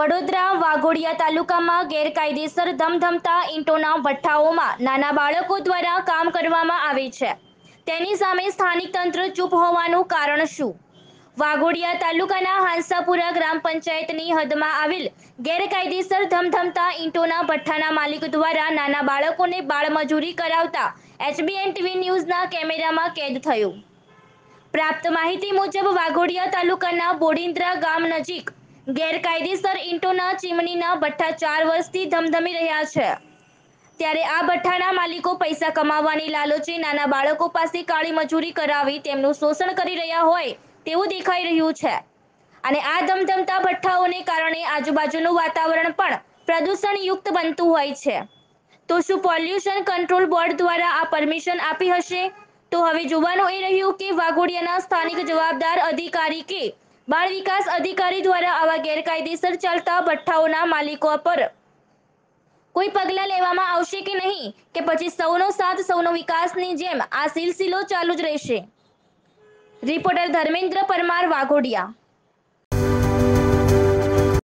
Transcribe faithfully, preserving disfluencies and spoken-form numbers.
વડોદરા વાઘોડિયા તાલુકામાં ગેરકાયદેસર ધમધમતા ઈંટોના ભઠ્ઠાઓમાં નાના બાળકો દ્વારા કામ કરવામાં આવે છે, તેની સામે સ્થાનિક તંત્ર ચૂપ હોવાનું કારણ શું? વાઘોડિયા તાલુકાના હાંસાપુરા ગ્રામ પંચાયતની હદમાં આવેલ ગેરકાયદેસર ધમધમતા ઈંટોના ભઠ્ઠાના માલિક દ્વારા નાના બાળકોને બાળમજૂરી કરાવતા એચબીએન ટીવી ન્યૂઝના કેમેરામાં કેદ થયું. પ્રાપ્ત માહિતી મુજબ વાઘોડિયા તાલુકાના બોડિંદ્રા ગામ નજીક ગેરકાયદેસર ઈંટોના ચીમનીના ભઠ્ઠા ચાર વર્ષથી ધમધમી રહ્યા છે, ત્યારે આ ભઠ્ઠાના માલિકો પૈસા કમાવાની લાલચે નાના બાળકો પાસે કાળી મજૂરી કરાવી તેમનું શોષણ કરી રહ્યા હોય તેવું દેખાઈ રહ્યું છે. અને આ ધમધમતા ભઠ્ઠાઓને કારણે આજુબાજુનું વાતાવરણ પણ પ્રદૂષણયુક્ત બનતું હોય છે. તો શું પોલ્યુશન કંટ્રોલ બોર્ડ દ્વારા આ પરમિશન આપી હશે? તો હવે જોવાનું એ રહ્યું કે વાઘોડિયાના સ્થાનિક જવાબદાર અધિકારી કે બાળ વિકાસ અધિકારી દ્વારા આવા ગેરકાયદેસર ચાલતા ભઠ્ઠાઓના માલિકો પર કોઈ પગલાં લેવામાં આવશે કે નહીં, કે પછી સૌનો સાથ સૌનો વિકાસની જેમ આ સિલસિલો ચાલુ જ રહેશે. રિપોર્ટર ધર્મેન્દ્ર પરમાર, વાઘોડિયા.